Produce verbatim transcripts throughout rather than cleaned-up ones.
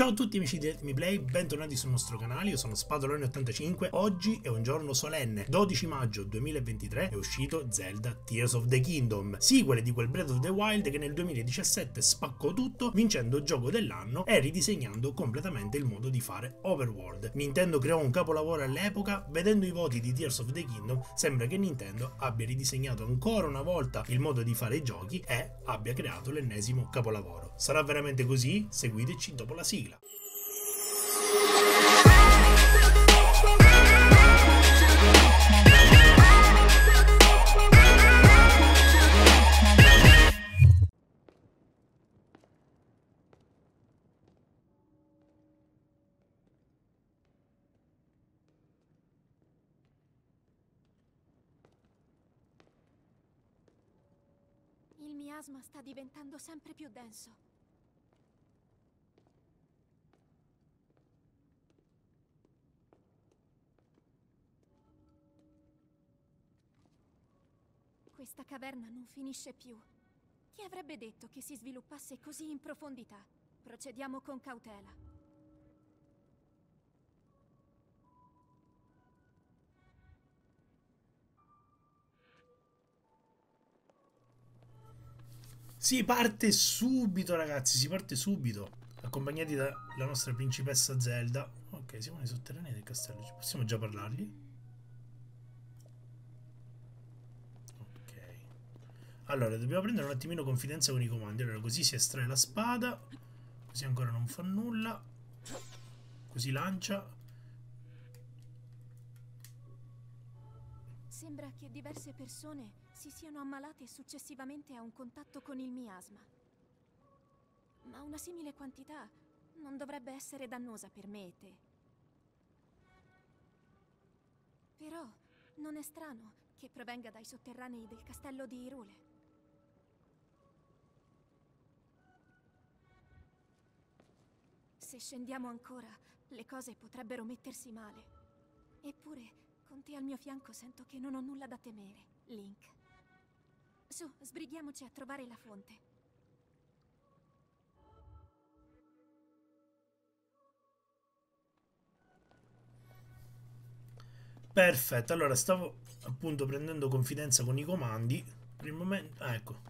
Ciao a tutti amici di Let Me Play, bentornati sul nostro canale, io sono Spatolone ottantacinque. Oggi è un giorno solenne, dodici maggio duemilaventitré è uscito Zelda Tears of the Kingdom, sequel di quel Breath of the Wild che nel duemiladiciassette spaccò tutto vincendo gioco dell'anno e ridisegnando completamente il modo di fare overworld. Nintendo creò un capolavoro all'epoca, vedendo i voti di Tears of the Kingdom sembra che Nintendo abbia ridisegnato ancora una volta il modo di fare i giochi e abbia creato l'ennesimo capolavoro. Sarà veramente così? Seguiteci dopo la sigla. Il miasma sta diventando sempre più denso. Questa caverna non finisce più. Chi avrebbe detto che si sviluppasse così in profondità? Procediamo con cautela. Si parte subito ragazzi, si parte subito. Accompagnati dalla nostra principessa Zelda. Ok, siamo nei sotterranei del castello, ci possiamo già parlargli? Allora, dobbiamo prendere un attimino confidenza con i comandi. Allora, così si estrae la spada. Così ancora non fa nulla. Così lancia. Sembra che diverse persone si siano ammalate successivamente a un contatto con il miasma. Ma una simile quantità non dovrebbe essere dannosa per me e te. Però non è strano che provenga dai sotterranei del castello di Hyrule. Se scendiamo ancora, le cose potrebbero mettersi male. Eppure, con te al mio fianco sento che non ho nulla da temere, Link. Su, sbrighiamoci a trovare la fonte. Perfetto, allora stavo appunto prendendo confidenza con i comandi. Per il momento... ah, ecco.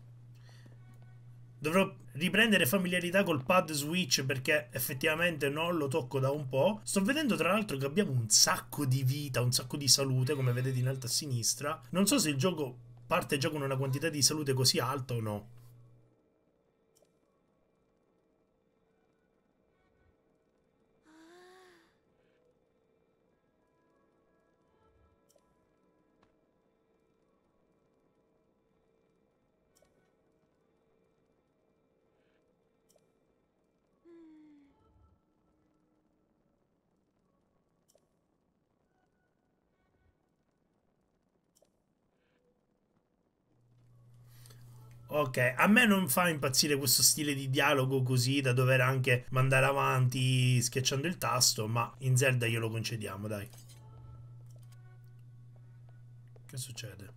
Dovrò riprendere familiarità col pad switch perché effettivamente non lo tocco da un po'. Sto vedendo tra l'altro che abbiamo un sacco di vita, un sacco di salute, come vedete in alto a sinistra. Non so se il gioco parte già con una quantità di salute così alta o no. Ok, a me non fa impazzire questo stile di dialogo così da dover anche mandare avanti schiacciando il tasto, ma in Zelda glielo concediamo, dai. Che succede?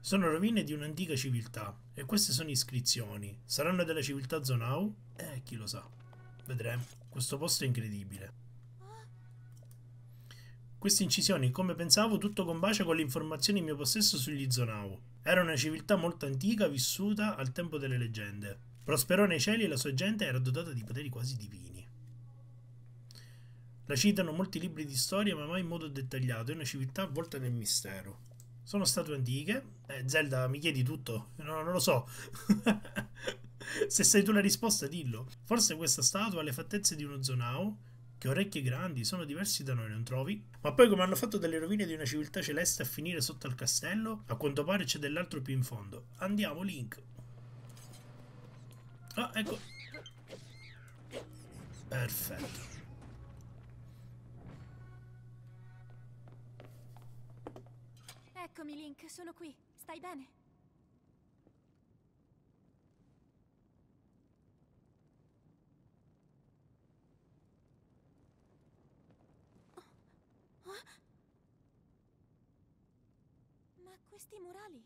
Sono rovine di un'antica civiltà e queste sono iscrizioni. Saranno della civiltà Zonau? Eh, chi lo sa. Vedremo. Questo posto è incredibile. Queste incisioni, come pensavo, tutto combacia con le informazioni in mio possesso sugli Zonau. Era una civiltà molto antica, vissuta al tempo delle leggende. Prosperò nei cieli e la sua gente era dotata di poteri quasi divini. La citano molti libri di storia, ma mai in modo dettagliato. È una civiltà avvolta nel mistero. Sono statue antiche. Eh, Zelda, mi chiedi tutto? No, non lo so. Se sai tu la risposta, dillo. Forse questa statua ha le fattezze di uno Zonau. Che orecchie grandi, sono diversi da noi, non trovi? Ma poi come hanno fatto delle rovine di una civiltà celeste a finire sotto al castello? A quanto pare c'è dell'altro più in fondo. Andiamo, Link. Ah, ecco. Perfetto. Eccomi, Link, sono qui. Stai bene? questi murali?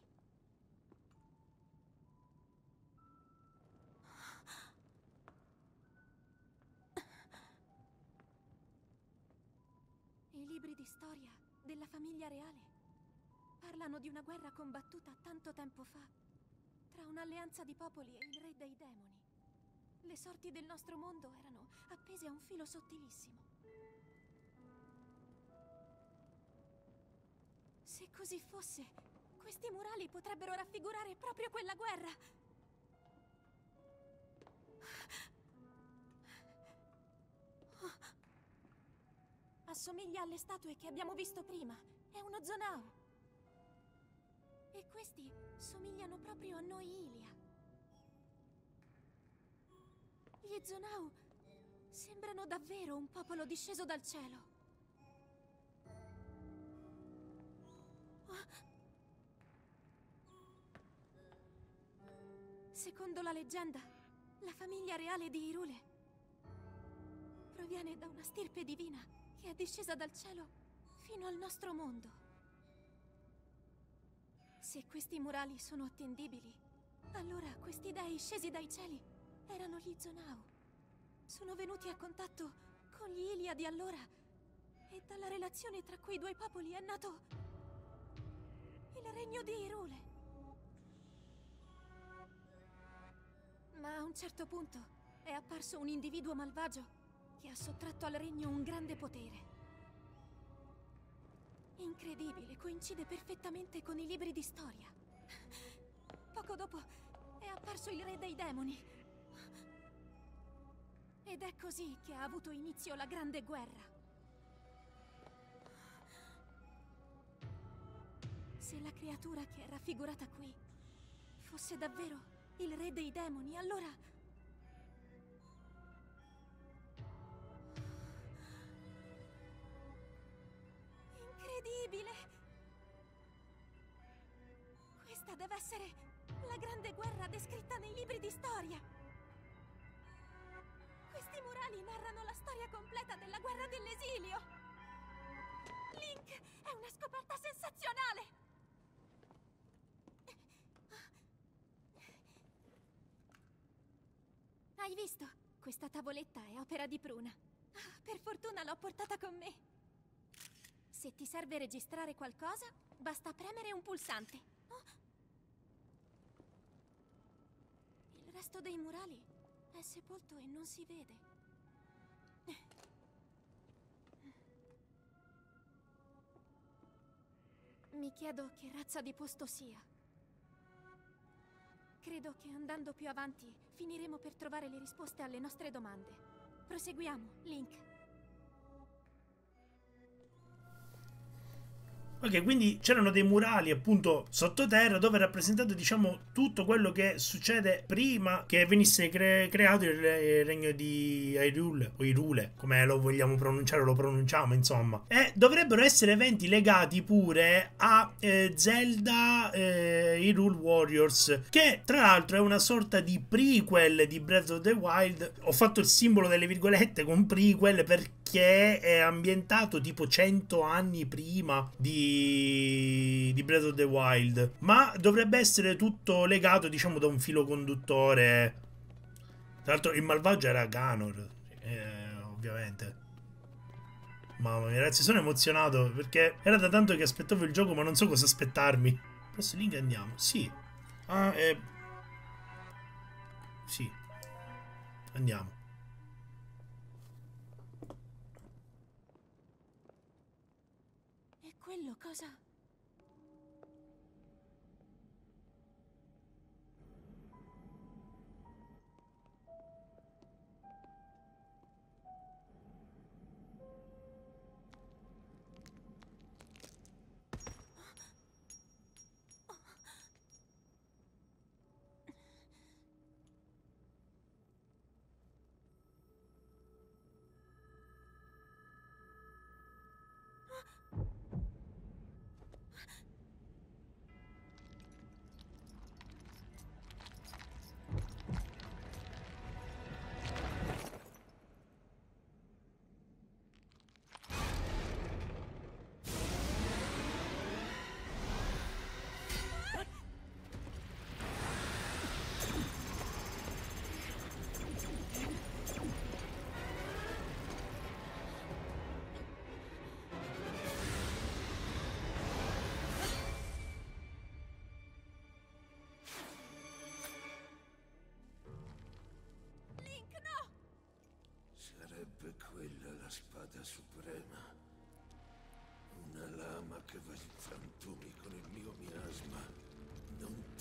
I libri di storia della famiglia reale parlano di una guerra combattuta tanto tempo fa tra un'alleanza di popoli e il re dei demoni. Le sorti del nostro mondo erano appese a un filo sottilissimo. Se così fosse, questi murali potrebbero raffigurare proprio quella guerra! Assomiglia alle statue che abbiamo visto prima, è uno Zonau! E questi somigliano proprio a noi Ilia. Gli Zonau sembrano davvero un popolo disceso dal cielo. Secondo la leggenda, la famiglia reale di Hyrule proviene da una stirpe divina che è discesa dal cielo fino al nostro mondo. Se questi murali sono attendibili, allora questi dei scesi dai cieli erano gli Zonau. Sono venuti a contatto con gli Ilia di allora e dalla relazione tra quei due popoli è nato il regno di Hyrule. Ma a un certo punto è apparso un individuo malvagio che ha sottratto al regno un grande potere. Incredibile, coincide perfettamente con i libri di storia. Poco dopo è apparso il re dei demoni. Ed è così che ha avuto inizio la grande guerra. Se la creatura che è raffigurata qui fosse davvero il re dei demoni, allora... Incredibile! Questa deve essere la grande guerra descritta nei libri di storia! Questi murali narrano la storia completa della guerra dell'esilio! Link, è una scoperta sensazionale! Hai visto? Questa tavoletta è opera di Pruna. Ah, per fortuna l'ho portata con me. Se ti serve registrare qualcosa, basta premere un pulsante. Oh. Il resto dei murali è sepolto e non si vede. Mi chiedo che razza di posto sia. Credo che andando più avanti finiremo per trovare le risposte alle nostre domande. Proseguiamo, Link. Ok, quindi c'erano dei murali appunto sottoterra dove è rappresentato, diciamo, tutto quello che succede prima che venisse cre creato il, re il regno di Hyrule, o Hyrule, come lo vogliamo pronunciare, lo pronunciamo, insomma. E dovrebbero essere eventi legati pure a eh, Zelda eh, Hyrule Warriors, che tra l'altro è una sorta di prequel di Breath of the Wild. Ho fatto il simbolo delle virgolette con prequel perché è ambientato tipo cento anni prima di di Breath of the Wild, ma dovrebbe essere tutto legato, diciamo, da un filo conduttore. Tra l'altro il malvagio era Ganondorf, eh, ovviamente. Mamma mia, ragazzi, sono emozionato perché era da tanto che aspettavo il gioco, ma non so cosa aspettarmi. Adesso lì andiamo, sì. Ah, eh... sì. Andiamo. Quello cosa?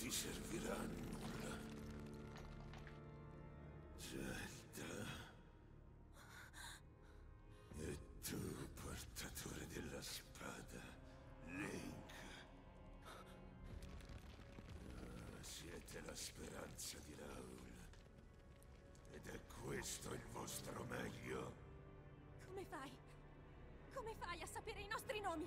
ti servirà a nulla. Zelda. E tu, portatore della spada, Link. Ah, siete la speranza di Raul. Ed è questo il vostro meglio? Come fai? Come fai a sapere i nostri nomi?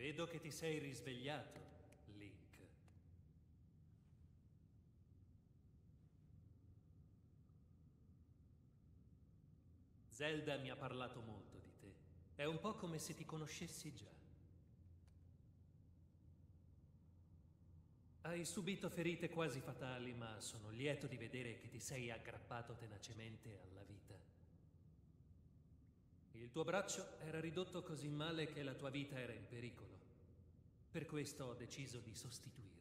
Vedo che ti sei risvegliato, Link. Zelda mi ha parlato molto di te. È un po' come se ti conoscessi già. Hai subito ferite quasi fatali, ma sono lieto di vedere che ti sei aggrappato tenacemente alla vita. Il tuo braccio era ridotto così male che la tua vita era in pericolo. Per questo ho deciso di sostituirlo.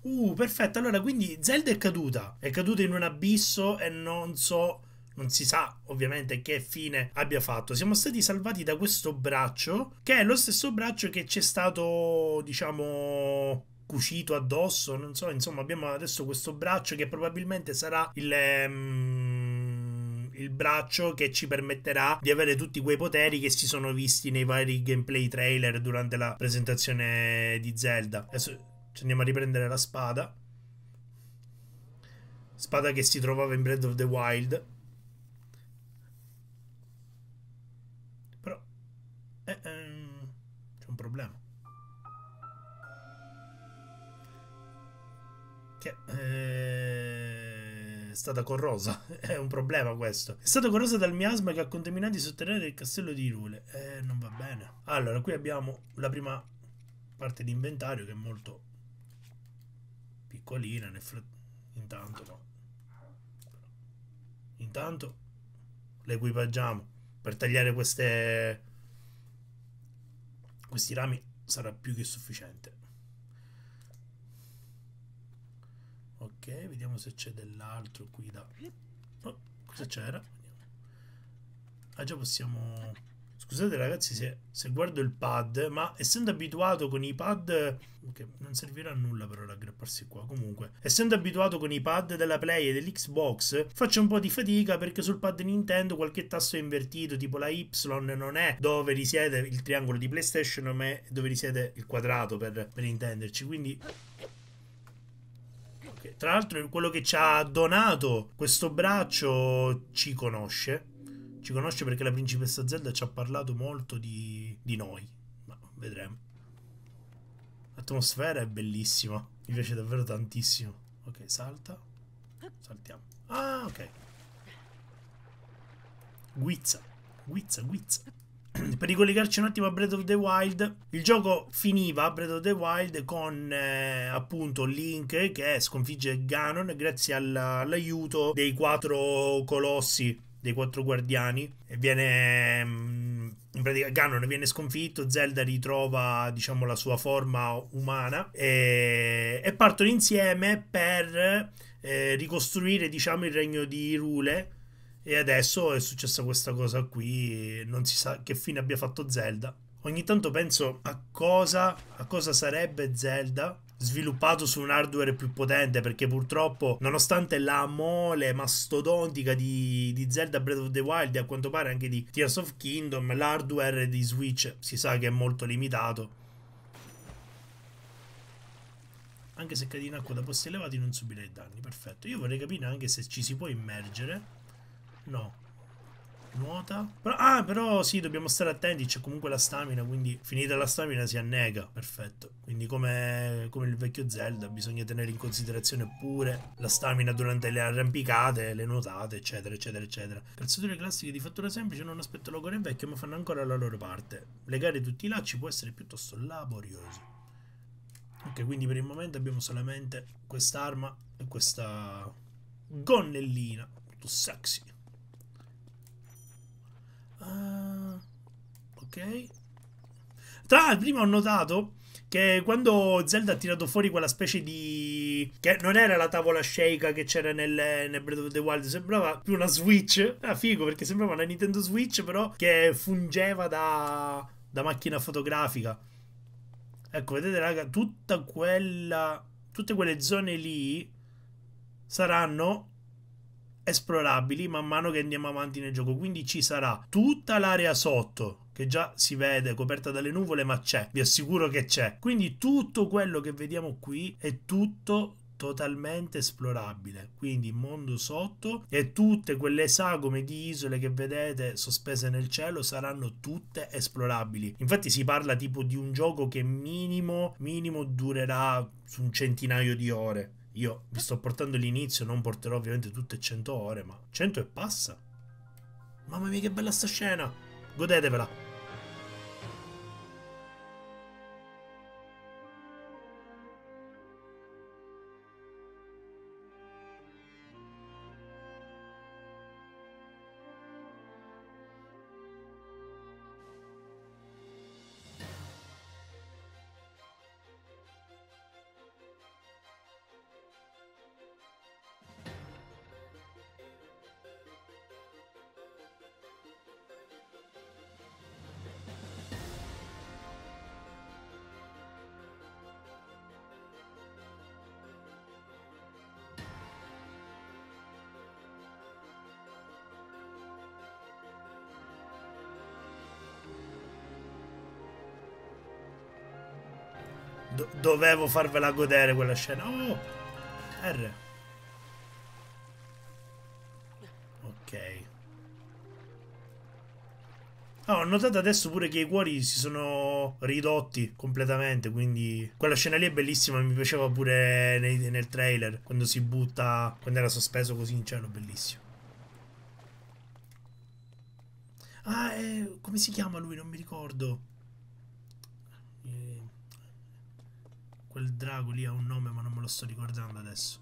Uh, perfetto. Allora, quindi Zelda è caduta. È caduta in un abisso e non so... non si sa, ovviamente, che fine abbia fatto. Siamo stati salvati da questo braccio, che è lo stesso braccio che ci è stato, diciamo... cucito addosso, non so, insomma, abbiamo adesso questo braccio che probabilmente sarà il... Um, il braccio che ci permetterà di avere tutti quei poteri che si sono visti nei vari gameplay trailer durante la presentazione di Zelda. Adesso... ci andiamo a riprendere la spada. Spada che si trovava in Breath of the Wild. Però... Eh, ehm, c'è un problema. Che... Eh, è stata corrosa. È un problema questo. È stata corrosa dal miasma che ha contaminato i sotterranei del castello di Hyrule. Eh, non va bene. Allora, qui abbiamo la prima parte di inventario che è molto... piccolina, nel frattempo. Intanto no. Intanto le equipaggiamo per tagliare queste questi rami, sarà più che sufficiente. Ok, vediamo se c'è dell'altro qui da... Oh, cosa c'era? Ah, già possiamo... Scusate ragazzi se, se guardo il pad, ma essendo abituato con i pad... Ok, non servirà a nulla però aggrapparsi qua. Comunque, essendo abituato con i pad della Play e dell'Xbox, faccio un po' di fatica perché sul pad Nintendo qualche tasto è invertito, tipo la Y non è dove risiede il triangolo di PlayStation, ma è dove risiede il quadrato, per, per intenderci, quindi... Okay. Tra l'altro quello che ci ha donato questo braccio ci conosce. Ci conosce perché la principessa Zelda ci ha parlato molto di, di noi. Ma vedremo. L'atmosfera è bellissima. Mi piace davvero tantissimo. Ok, salta. Saltiamo. Ah, ok. Guizza. Guizza, guizza. Per ricollegarci un attimo a Breath of the Wild, il gioco finiva, Breath of the Wild, con eh, appunto Link che sconfigge Ganon grazie all'aiuto all dei quattro colossi, dei quattro guardiani, e viene in pratica Ganon viene sconfitto, Zelda ritrova diciamo la sua forma umana e, e partono insieme per eh, ricostruire diciamo il regno di Hyrule, e adesso è successa questa cosa qui, non si sa che fine abbia fatto Zelda. Ogni tanto penso a cosa, a cosa sarebbe Zelda sviluppato su un hardware più potente, perché purtroppo nonostante la mole mastodontica di, di Zelda Breath of the Wild e a quanto pare anche di Tears of Kingdom, l'hardware di Switch si sa che è molto limitato. Anche se cadi in acqua da posti elevati non subirai danni, perfetto. Io vorrei capire anche se ci si può immergere. No. Nuota. Però, ah però sì, dobbiamo stare attenti, c'è comunque la stamina, quindi finita la stamina si annega, perfetto. Quindi come, come il vecchio Zelda bisogna tenere in considerazione pure la stamina durante le arrampicate, le nuotate eccetera eccetera eccetera. Calzature classiche di fattura semplice non aspettano ancora vecchio, ma fanno ancora la loro parte. Legare tutti i lacci può essere piuttosto laborioso. Ok, quindi per il momento abbiamo solamente quest'arma e questa gonnellina molto sexy. Uh, ok. Tra l'altro prima ho notato che quando Zelda ha tirato fuori quella specie di... che non era la tavola shake che c'era nel, nel Breath of the Wild, sembrava più una Switch. Era figo perché sembrava una Nintendo Switch però che fungeva da, da macchina fotografica. Ecco, vedete raga, tutta quella... tutte quelle zone lì saranno esplorabili man mano che andiamo avanti nel gioco, quindi ci sarà tutta l'area sotto che già si vede coperta dalle nuvole, ma c'è, vi assicuro che c'è, quindi tutto quello che vediamo qui è tutto totalmente esplorabile, quindi il mondo sotto e tutte quelle sagome di isole che vedete sospese nel cielo saranno tutte esplorabili. Infatti si parla tipo di un gioco che minimo minimo durerà su un centinaio di ore. Io vi sto portando l'inizio, non porterò ovviamente tutte cento ore, ma cento e passa. Mamma mia che bella sta scena, godetevela. Dovevo farvela godere quella scena. Oh, R. Ok. Ah, oh, ho notato adesso pure che i cuori si sono ridotti completamente, quindi quella scena lì è bellissima, mi piaceva pure nei, nel trailer, quando si butta, quando era sospeso così in cielo, bellissimo. Ah, eh, come si chiama lui? Non mi ricordo. Quel drago lì ha un nome ma non me lo sto ricordando adesso.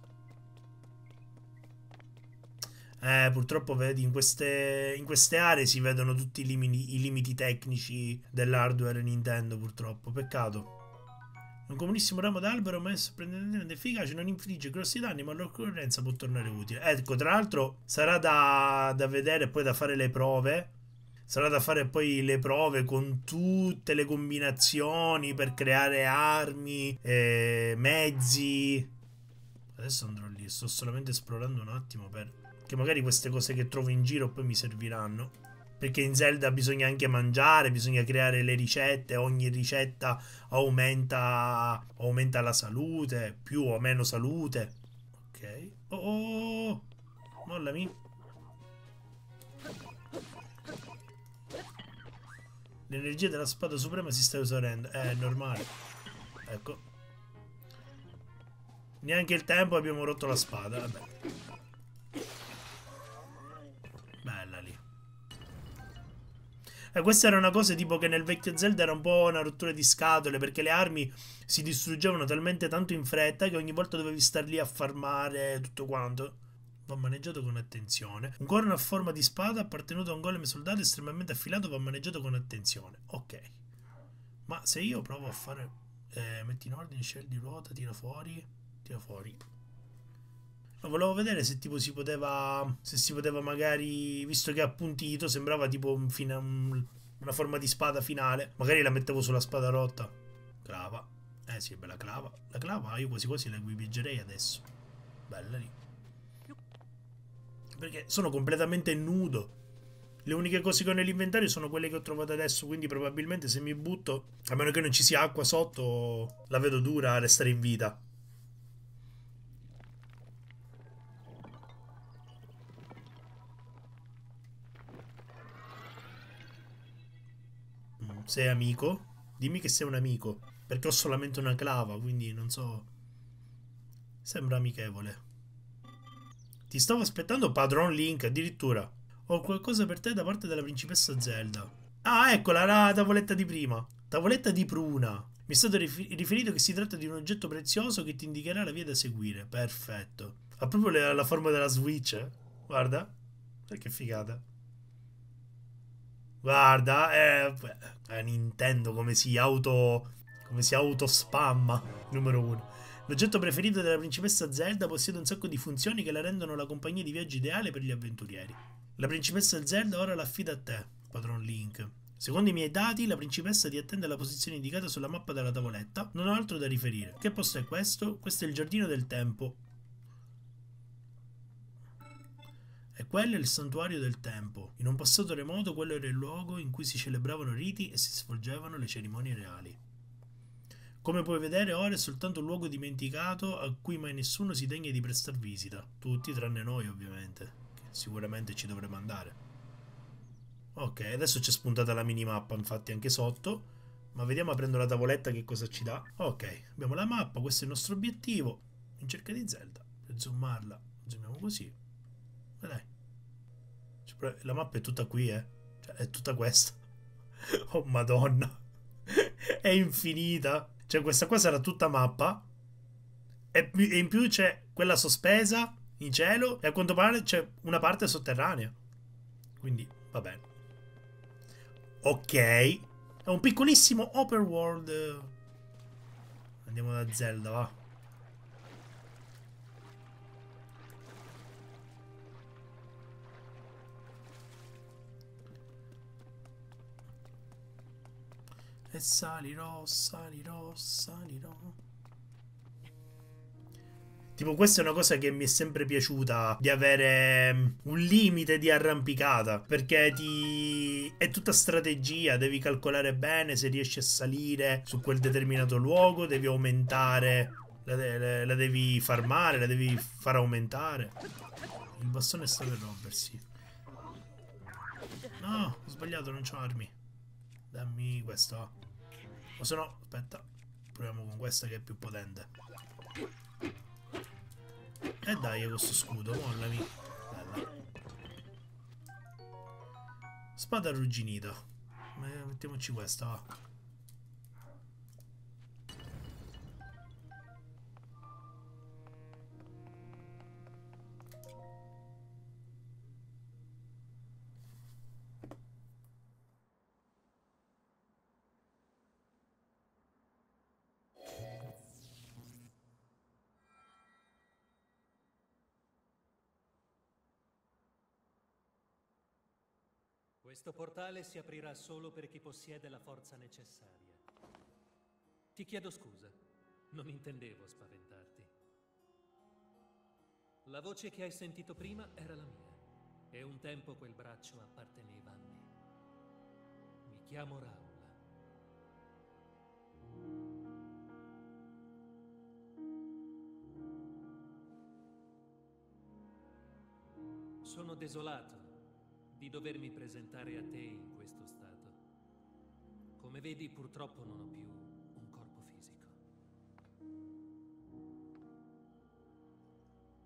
Eh, purtroppo vedi in queste, in queste aree si vedono tutti i limiti, i limiti tecnici dell'hardware Nintendo, purtroppo, peccato. Un comunissimo ramo d'albero messo sorprendentemente efficace non infligge grossi danni, ma l'occorrenza può tornare utile. Ecco, tra l'altro sarà da, da vedere e poi da fare le prove. Sarà da fare poi le prove con tutte le combinazioni per creare armi, eh, mezzi. Adesso andrò lì, sto solamente esplorando un attimo per... che magari queste cose che trovo in giro poi mi serviranno, perché in Zelda bisogna anche mangiare, bisogna creare le ricette, ogni ricetta aumenta, aumenta la salute, più o meno salute. Ok. Oh, oh, oh. Mollami. L'energia della spada suprema si sta esaurendo, è normale. Ecco. Neanche il tempo, abbiamo rotto la spada, vabbè. Bella lì. E eh, questa era una cosa tipo che nel vecchio Zelda era un po' una rottura di scatole, perché le armi si distruggevano talmente tanto in fretta che ogni volta dovevi star lì a farmare tutto quanto. Va maneggiato con attenzione. Un corno a forma di spada appartenuto a un golem soldato estremamente affilato va maneggiato con attenzione. Ok. Ma se io provo a fare eh, metti in ordine, scegli ruota, tira fuori, tira fuori. Volevo vedere se tipo si poteva, se si poteva magari, visto che appuntito sembrava tipo un fine, un, una forma di spada finale, magari la mettevo sulla spada rotta. Clava, eh sì, bella clava, la clava io quasi quasi la equipaggerei adesso, bella lì, perché sono completamente nudo. Le uniche cose che ho nell'inventario sono quelle che ho trovato adesso, quindi probabilmente se mi butto, a meno che non ci sia acqua sotto, la vedo dura a restare in vita. Sei amico? Dimmi che sei un amico, perché ho solamente una clava, quindi non so. Sembra amichevole. Ti stavo aspettando, padron Link, addirittura. Ho qualcosa per te da parte della principessa Zelda. Ah, eccola, la tavoletta di prima. Tavoletta di Pruna. Mi è stato riferito che si tratta di un oggetto prezioso che ti indicherà la via da seguire. Perfetto. Ha proprio la forma della Switch, eh? Guarda. Eh, che figata. Guarda, eh, eh, Nintendo come si auto, come si auto spamma, numero uno. L'oggetto preferito della principessa Zelda possiede un sacco di funzioni che la rendono la compagnia di viaggio ideale per gli avventurieri. La principessa Zelda ora l'affida a te, padron Link. Secondo i miei dati, la principessa ti attende alla posizione indicata sulla mappa della tavoletta. Non ho altro da riferire. Che posto è questo? Questo è il giardino del tempo. E quello è il santuario del tempo. In un passato remoto quello era il luogo in cui si celebravano riti e si svolgevano le cerimonie reali. Come puoi vedere ora è soltanto un luogo dimenticato a cui mai nessuno si degna di prestar visita. Tutti tranne noi ovviamente, che sicuramente ci dovremmo andare. Ok, adesso c'è spuntata la minimappa infatti anche sotto. Ma vediamo aprendo la tavoletta che cosa ci dà. Ok, abbiamo la mappa, questo è il nostro obiettivo. In cerca di Zelda, per zoomarla, zoomiamo così. Dai. Cioè, la mappa è tutta qui, eh. Cioè, è tutta questa. Oh, madonna. È infinita. Cioè, questa qua sarà tutta mappa. E in più c'è quella sospesa in cielo. E a quanto pare c'è una parte sotterranea. Quindi, va bene. Ok. È un piccolissimo open world. Andiamo da Zelda, va. E salirò, salirò, salirò. Tipo questa è una cosa che mi è sempre piaciuta, di avere un limite di arrampicata, perché ti... è tutta strategia, devi calcolare bene se riesci a salire su quel determinato luogo, devi aumentare, la, de la devi farmare, la devi far aumentare. Il bastone sta per rompersi. No, ho sbagliato, non c'ho armi. Dammi questo. O se no, aspetta, proviamo con questa che è più potente. E dai, questo scudo, mollami. Bella. Spada arrugginita. Mettiamoci questa, va. Questo portale si aprirà solo per chi possiede la forza necessaria. Ti chiedo scusa, non intendevo spaventarti. La voce che hai sentito prima era la mia, e un tempo quel braccio apparteneva a me. Mi chiamo Raul. Sono desolato di dovermi presentare a te in questo stato. Come vedi, purtroppo non ho più un corpo fisico.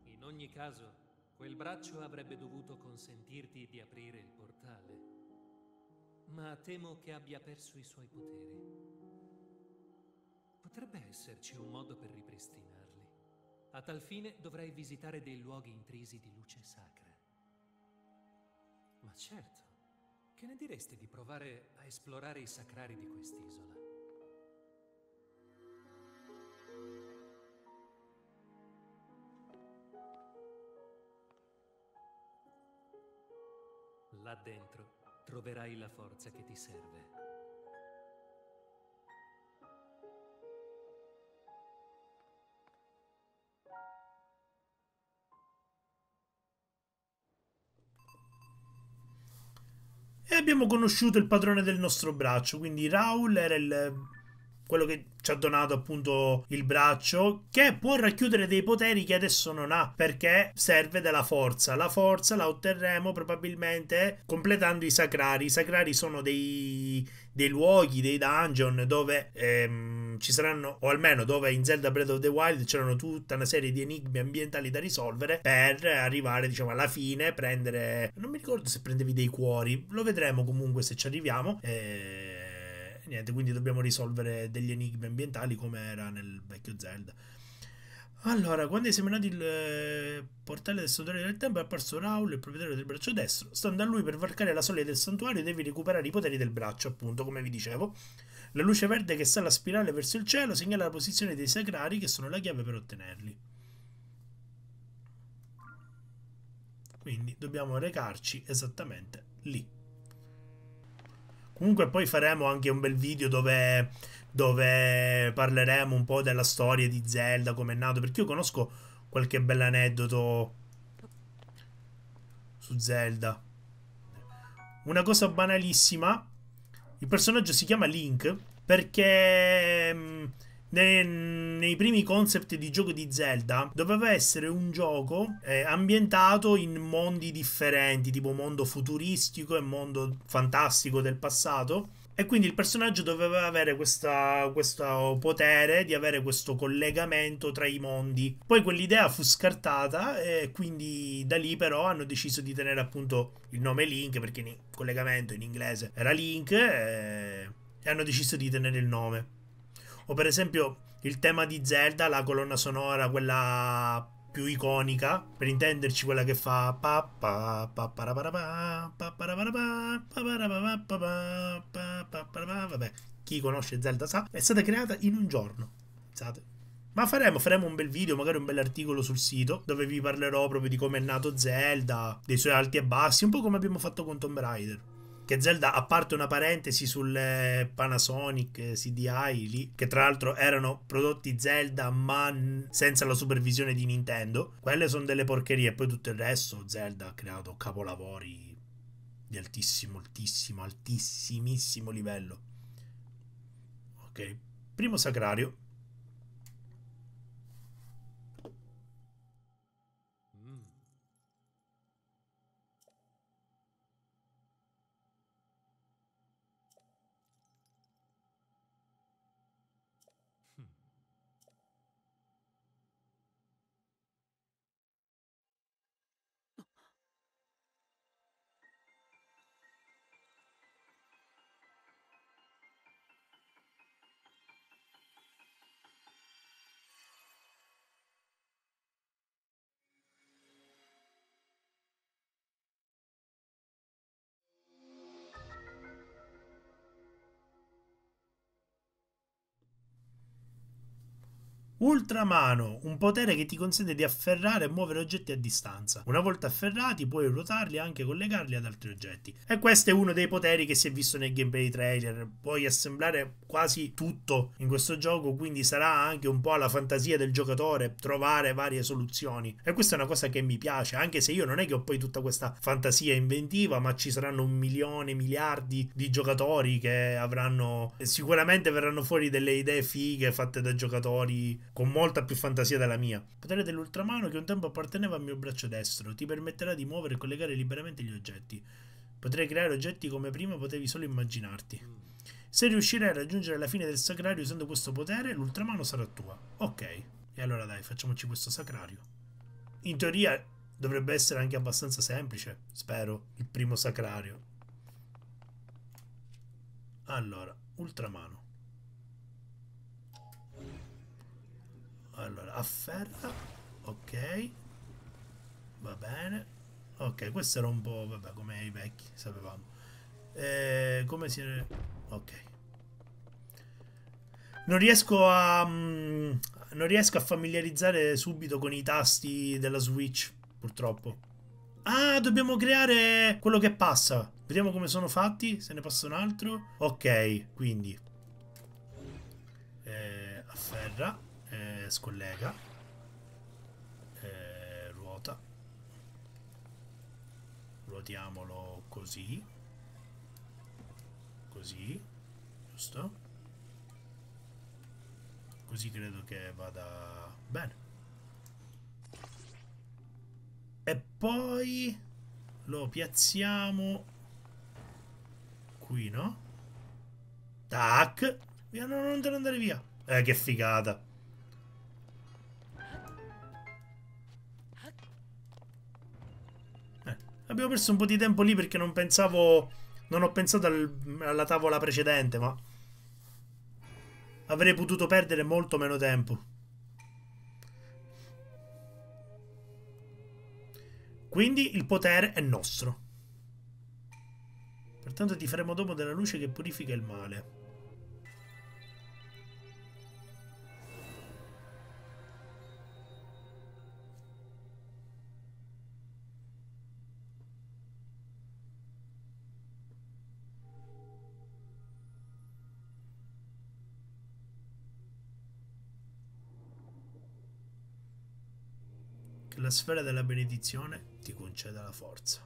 In ogni caso, quel braccio avrebbe dovuto consentirti di aprire il portale, ma temo che abbia perso i suoi poteri. Potrebbe esserci un modo per ripristinarli. A tal fine dovrai visitare dei luoghi intrisi di luce sacra. Ma certo, che ne diresti di provare a esplorare i sacrari di quest'isola? Là dentro troverai la forza che ti serve. Abbiamo conosciuto il padrone del nostro braccio, quindi Raul era il, quello che ci ha donato appunto il braccio, che può racchiudere dei poteri che adesso non ha, perché serve della forza. La forza la otterremo probabilmente completando i sacrari. I sacrari sono dei, dei luoghi, dei dungeon dove ehm, ci saranno, o almeno dove in Zelda Breath of the Wild c'erano tutta una serie di enigmi ambientali da risolvere per arrivare, diciamo, alla fine, prendere, non mi ricordo se prendevi dei cuori, lo vedremo comunque se ci arriviamo. E niente, quindi dobbiamo risolvere degli enigmi ambientali come era nel vecchio Zelda. Allora, quando hai seminato il eh, portale del santuario del tempio è apparso Raul, il proprietario del braccio destro. Stando a lui, per varcare la soglia del santuario devi recuperare i poteri del braccio, appunto, come vi dicevo. La luce verde che sale a spirale verso il cielo segnala la posizione dei sacrari, che sono la chiave per ottenerli. Quindi dobbiamo recarci esattamente lì. Comunque poi faremo anche un bel video dove, dove parleremo un po' della storia di Zelda, come è nato, perché io conosco qualche bell'aneddoto su Zelda. Una cosa banalissima, il personaggio si chiama Link perché nei, nei primi concept di gioco di Zelda doveva essere un gioco eh, ambientato in mondi differenti, tipo mondo futuristico e mondo fantastico del passato, e quindi il personaggio doveva avere questa, questo potere di avere questo collegamento tra i mondi. Poi quell'idea fu scartata e quindi da lì però hanno deciso di tenere appunto il nome Link, perché il collegamento in inglese era Link, e, e hanno deciso di tenere il nome. O per esempio il tema di Zelda, la colonna sonora, quella più iconica, per intenderci quella che fa pa pa pa pa pa pa pa pa pa pa pa, vabbè, chi conosce Zelda sa, è stata creata in un giorno, pensate. Ma faremo, faremo un bel video, magari un bel articolo sul sito, dove vi parlerò proprio di come è nato Zelda, dei suoi alti e bassi, un po' come abbiamo fatto con Tomb Raider. Che Zelda, a parte una parentesi sulle Panasonic C D I lì, che tra l'altro erano prodotti Zelda ma senza la supervisione di Nintendo, quelle sono delle porcherie, e poi tutto il resto Zelda ha creato capolavori di altissimo, altissimo, altissimissimo livello. Ok, primo sacrario. Ultramano, un potere che ti consente di afferrare e muovere oggetti a distanza. Una volta afferrati puoi ruotarli e anche collegarli ad altri oggetti. E questo è uno dei poteri che si è visto nel gameplay trailer. Puoi assemblare quasi tutto in questo gioco, quindi sarà anche un po' alla fantasia del giocatore trovare varie soluzioni. E questa è una cosa che mi piace, anche se io non è che ho poi tutta questa fantasia inventiva, ma ci saranno un milione, miliardi di giocatori che avranno... Sicuramente verranno fuori delle idee fighe fatte da giocatori con molta più fantasia della mia. Il potere dell'ultramano, che un tempo apparteneva al mio braccio destro, ti permetterà di muovere e collegare liberamente gli oggetti. Potrai creare oggetti come prima potevi solo immaginarti. Se riuscirai a raggiungere la fine del sacrario usando questo potere, l'ultramano sarà tua. Ok, e allora dai, facciamoci questo sacrario. In teoria dovrebbe essere anche abbastanza semplice, spero, il primo sacrario. Allora, ultramano. Allora, afferra, ok, va bene, ok, questo era un po', vabbè, come i vecchi, sapevamo, e come si... ok, non riesco a, um, non riesco a familiarizzare subito con i tasti della Switch, purtroppo. Ah, dobbiamo creare quello che passa, vediamo come sono fatti, se ne passa un altro, ok, quindi, e afferra. Eh, scollega, eh, ruota, ruotiamolo così, così, giusto, così credo che vada bene. E poi lo piazziamo qui, no? Tac, via, no, non devo andare via. Eh, che figata. Abbiamo perso un po' di tempo lì perché non pensavo... Non ho pensato al, alla tavola precedente, ma... avrei potuto perdere molto meno tempo. Quindi il potere è nostro. Pertanto ti faremo domo della luce che purifica il male. La sfera della benedizione ti concede la forza.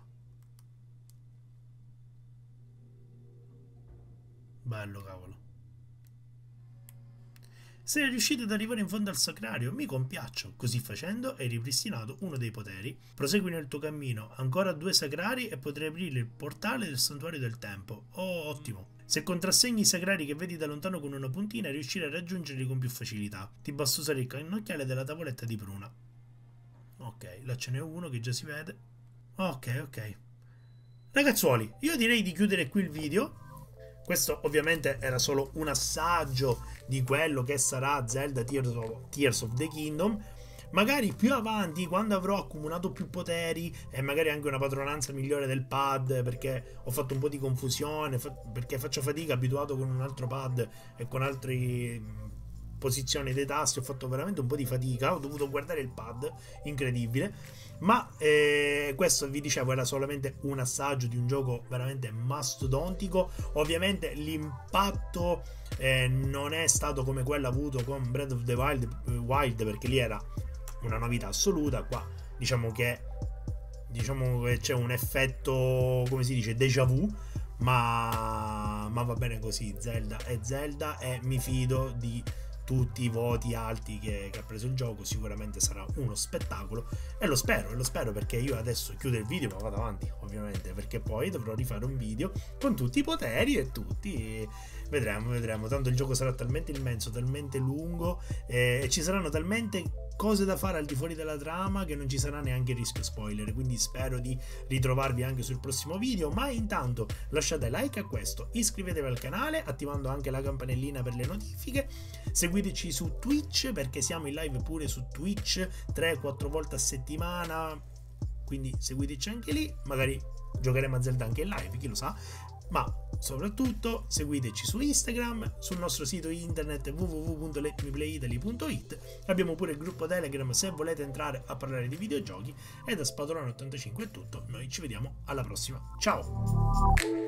Bello, cavolo. Sei riuscito ad arrivare in fondo al sacrario, mi compiaccio. Così facendo hai ripristinato uno dei poteri. Prosegui nel tuo cammino, ancora due sacrari e potrai aprire il portale del santuario del tempo. Oh, ottimo. Se contrassegni i sacrari che vedi da lontano con una puntina, riuscirai a raggiungerli con più facilità. Ti basta usare il cannocchiale della tavoletta di Pruna. Ok, là ce n'è uno che già si vede. Ok, ok. Ragazzuoli, io direi di chiudere qui il video. Questo ovviamente era solo un assaggio di quello che sarà Zelda Tears of, Tears of the Kingdom. Magari più avanti, quando avrò accumulato più poteri e magari anche una padronanza migliore del pad, perché ho fatto un po' di confusione, fa- perché faccio fatica, abituato con un altro pad e con altri... posizione dei tasti, ho fatto veramente un po' di fatica, ho dovuto guardare il pad, incredibile, ma eh, questo, vi dicevo, era solamente un assaggio di un gioco veramente mastodontico. Ovviamente l'impatto eh, non è stato come quello avuto con Breath of the Wild, Wild perché lì era una novità assoluta, qua diciamo che diciamo che c'è un effetto, come si dice, déjà vu. Ma, ma va bene così, Zelda è Zelda e mi fido di tutti i voti alti che, che ha preso il gioco. Sicuramente sarà uno spettacolo e lo spero, e lo spero, perché io adesso chiudo il video ma vado avanti ovviamente, perché poi dovrò rifare un video con tutti i poteri e tutti, e vedremo, vedremo, tanto il gioco sarà talmente immenso, talmente lungo eh, e ci saranno talmente cose da fare al di fuori della trama che non ci sarà neanche il rischio spoiler, quindi spero di ritrovarvi anche sul prossimo video. Ma intanto lasciate like a questo, iscrivetevi al canale attivando anche la campanellina per le notifiche, seguiteci su Twitch perché siamo in live pure su Twitch tre quattro volte a settimana, quindi seguiteci anche lì, magari giocheremo a Zelda anche in live, chi lo sa. ma soprattutto seguiteci su Instagram, sul nostro sito internet w w w punto let me play italy punto it. Abbiamo pure il gruppo Telegram se volete entrare a parlare di videogiochi. E da Spatolone ottantacinque è tutto, noi ci vediamo alla prossima, ciao!